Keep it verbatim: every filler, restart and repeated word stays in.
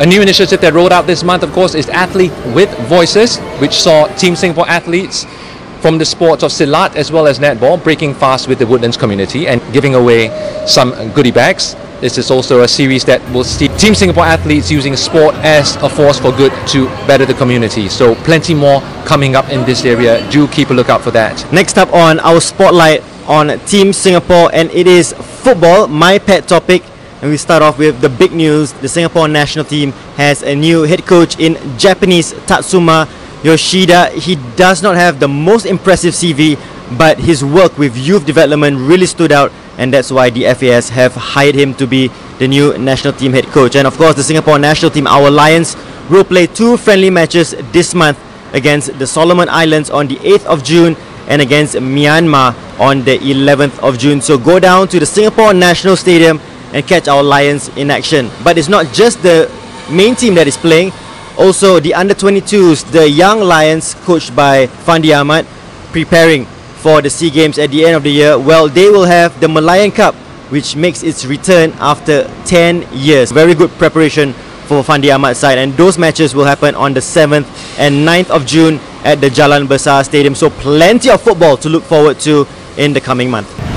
A new initiative that rolled out this month, of course, is Athlete with Voices, which saw Team Singapore athletes from the sports of Silat as well as netball breaking fast with the Woodlands community and giving away some goodie bags. This is also a series that will see Team Singapore athletes using sport as a force for good to better the community. So plenty more coming up in this area. Do keep a lookout for that. Next up on our Spotlight on Team Singapore, and it is football, my pet topic. And we start off with the big news. The Singapore national team has a new head coach in Japanese Tatsuma Yoshida. He does not have the most impressive C V, but his work with youth development really stood out, and that's why the F A S have hired him to be the new national team head coach. And of course, the Singapore national team, our Lions, will play two friendly matches this month against the Solomon Islands on the eighth of June and against Myanmar on the eleventh of June. So go down to the Singapore National Stadium and catch our Lions in action. But it's not just the main team that is playing, also the under twenty-twos, the young Lions coached by Fandi Ahmad, preparing for the SEA Games at the end of the year. Well, they will have the Malayan Cup, which makes its return after ten years. Very good preparation for Fandi Ahmad's side, and those matches will happen on the seventh and ninth of June at the Jalan Besar Stadium. So plenty of football to look forward to in the coming month.